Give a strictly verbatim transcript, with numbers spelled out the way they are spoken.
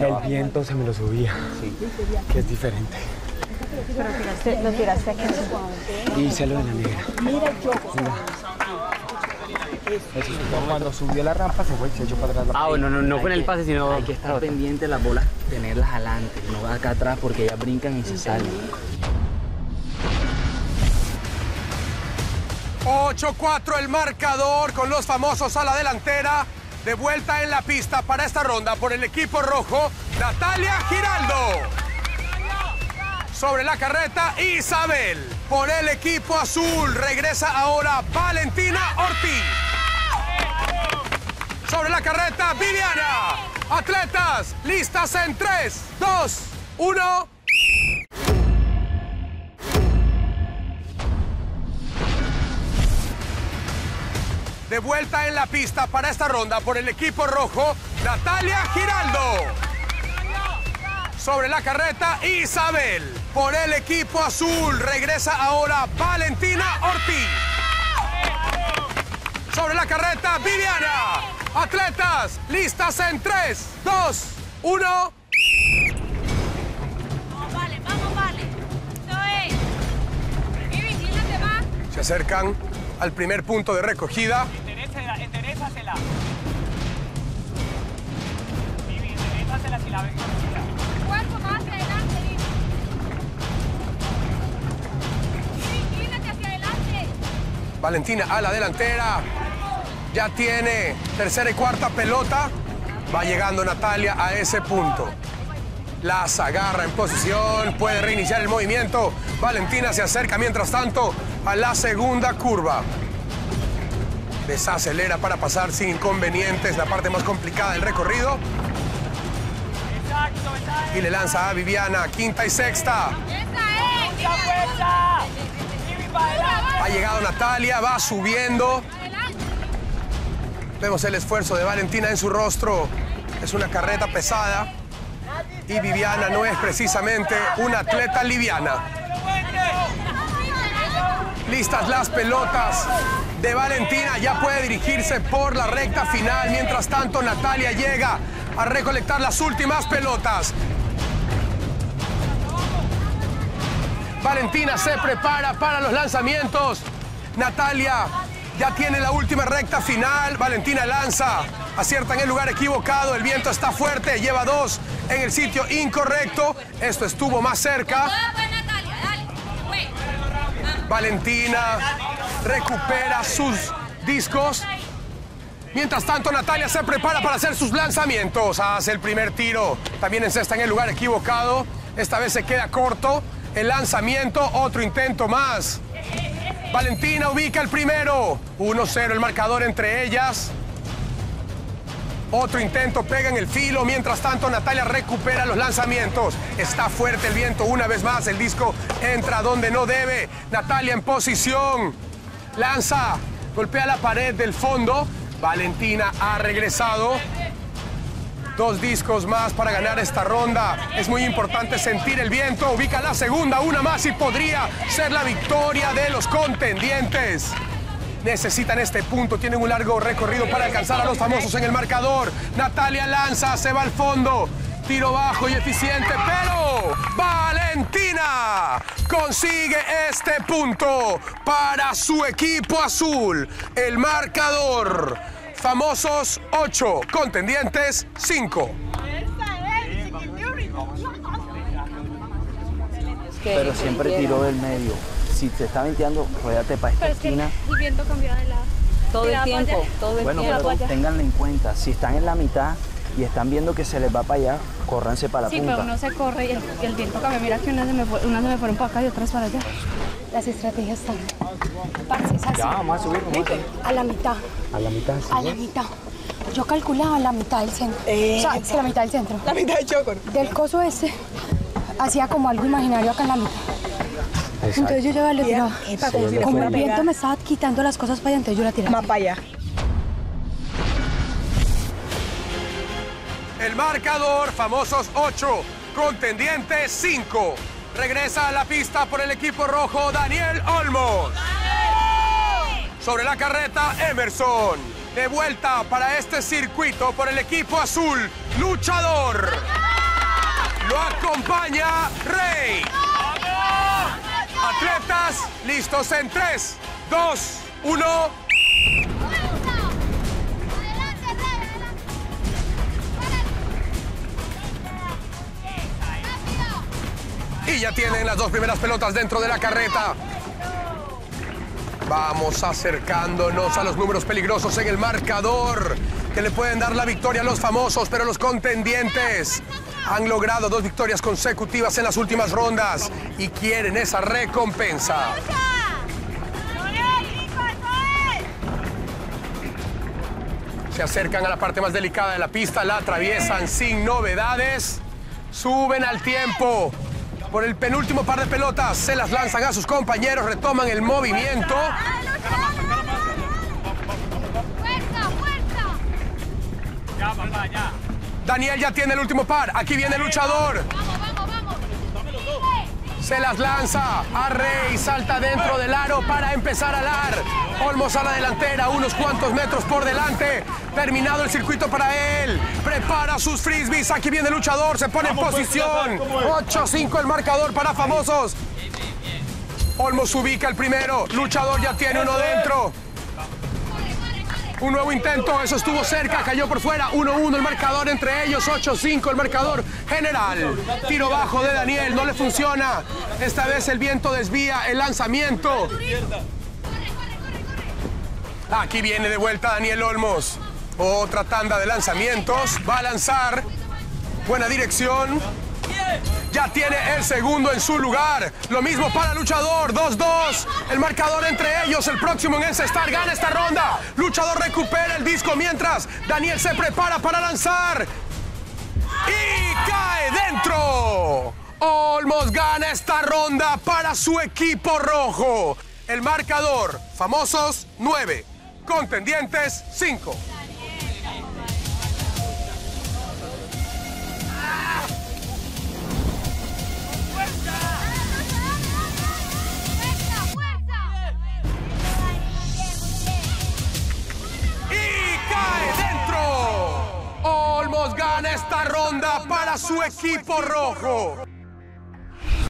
El viento se me lo subía, que es diferente. Pero tiraste, lo tiraste aquí. Y se lo de la negra. Mira, yo. Eso, cuando subió la rampa se fue, se echó para atrás. Ah, bueno, no, no fue en el pase, sino... Hay que estar pendiente de las bolas, tenerlas adelante, no acá atrás, porque ellas brincan y se salen. ocho cuatro el marcador con los famosos a la delantera. De vuelta en la pista para esta ronda por el equipo rojo, Natalia Giraldo. Sobre la carreta, Isabel. Por el equipo azul, regresa ahora Valentina Ortiz. Sobre la carreta, Viviana. Atletas, listas en tres, dos, uno... De vuelta en la pista para esta ronda por el equipo rojo, Natalia Giraldo. Sobre la carreta, Isabel. Por el equipo azul, regresa ahora Valentina Ortiz. Sobre la carreta, Viviana. Atletas, listas en tres, dos, uno... Vamos, Vale, vamos, Vale. Eso es. Vivi, ¿quién va? Se acercan al primer punto de recogida. Enderezasela. Vivi, enderezasela si la ves conocida. Cuerpo más adelante, Vivi. Vivi, gírate hacia adelante. Valentina a la delantera. Ya tiene tercera y cuarta pelota. Va llegando Natalia a ese punto. Las agarra en posición. Puede reiniciar el movimiento. Valentina se acerca mientras tanto a la segunda curva. Desacelera para pasar sin inconvenientes la parte más complicada del recorrido. Exacto, exacto. Y le lanza a Viviana, quinta y sexta. Esa es. Ha llegado Natalia, va subiendo. Vemos el esfuerzo de Valentina en su rostro. Es una carreta pesada. Y Viviana no es precisamente una atleta liviana. Listas las pelotas de Valentina, ya puede dirigirse por la recta final. Mientras tanto, Natalia llega a recolectar las últimas pelotas. Valentina se prepara para los lanzamientos. Natalia ya tiene la última recta final. Valentina lanza, acierta en el lugar equivocado. El viento está fuerte, lleva dos en el sitio incorrecto. Esto estuvo más cerca. Valentina recupera sus discos. Mientras tanto, Natalia se prepara para hacer sus lanzamientos. Hace el primer tiro. También encesta en el lugar equivocado. Esta vez se queda corto el lanzamiento. Otro intento más. Valentina ubica el primero. uno cero el marcador entre ellas. Otro intento, pega en el filo. Mientras tanto, Natalia recupera los lanzamientos. Está fuerte el viento una vez más. El disco entra donde no debe. Natalia en posición. Lanza, golpea la pared del fondo. Valentina ha regresado. Dos discos más para ganar esta ronda. Es muy importante sentir el viento. Ubica la segunda, una más y podría ser la victoria de los contendientes. Necesitan este punto, tienen un largo recorrido para alcanzar a los famosos en el marcador. Natalia lanza, se va al fondo. Tiro bajo y eficiente, pero Valentina consigue este punto para su equipo azul. El marcador, famosos ocho, contendientes cinco. Pero siempre tiró del medio. Si te está venteando, rodéate para esta esquina. El viento cambió de lado. Todo el tiempo, todo el tiempo. Bueno, pero ténganlo en cuenta. Si están en la mitad y están viendo que se les va para allá, córranse para la punta. Sí, pero uno se corre y el, y el viento cambia. Mira que unas se me, una me fueron para acá y otras para allá. Las estrategias están. Parce, es así. Ya, vamos a subir. Vamos a, a la mitad. A la mitad, sí. A la mitad. Yo calculaba la mitad del centro. Eh, o sea, es la mitad del centro. La mitad del Chocor. Del coso ese, hacía como algo imaginario acá en la mitad. Exacto. Entonces yo ya le tiraba. Como el viento me estaba quitando las cosas para allá, entonces yo la tiraba. Más para allá. El marcador, famosos ocho, contendientes cinco. Regresa a la pista por el equipo rojo, Daniel Olmos. Sobre la carreta, Emerson. de vuelta para este circuito por el equipo azul, luchador. Lo acompaña Rey. Atletas, listos en tres, dos, uno. Y ya tienen las dos primeras pelotas dentro de la carreta. Vamos acercándonos a los números peligrosos en el marcador que le pueden dar la victoria a los famosos, pero los contendientes han logrado dos victorias consecutivas en las últimas rondas y quieren esa recompensa. Se acercan a la parte más delicada de la pista, la atraviesan sin novedades, suben al tiempo. Por el penúltimo par de pelotas, se las lanzan a sus compañeros, retoman el movimiento. ¡Fuerza, fuerza! Ya, papá, ya. Daniel ya tiene el último par, aquí viene el luchador. Vamos, vamos, vamos. Se las lanza a Rey, salta dentro del aro para empezar a alar. Olmos a la delantera, unos cuantos metros por delante. Terminado el circuito para él. Prepara sus frisbees. Aquí viene el luchador. Se pone en posición. ocho cinco el marcador para famosos. Olmos ubica el primero. Luchador ya tiene uno dentro. Un nuevo intento. Eso estuvo cerca. Cayó por fuera. uno uno el marcador entre ellos. ocho cinco el marcador general. Tiro bajo de Daniel. No le funciona. Esta vez el viento desvía el lanzamiento. Aquí viene de vuelta Daniel Olmos. Otra tanda de lanzamientos. Va a lanzar. Buena dirección. Ya tiene el segundo en su lugar. Lo mismo para Luchador. dos dos. El marcador entre ellos. El próximo en encestar. Gana esta ronda. Luchador recupera el disco mientras Daniel se prepara para lanzar. Y cae dentro. Olmos gana esta ronda para su equipo rojo. El marcador. Famosos nueve. Contendientes cinco. Gana esta ronda para su equipo rojo.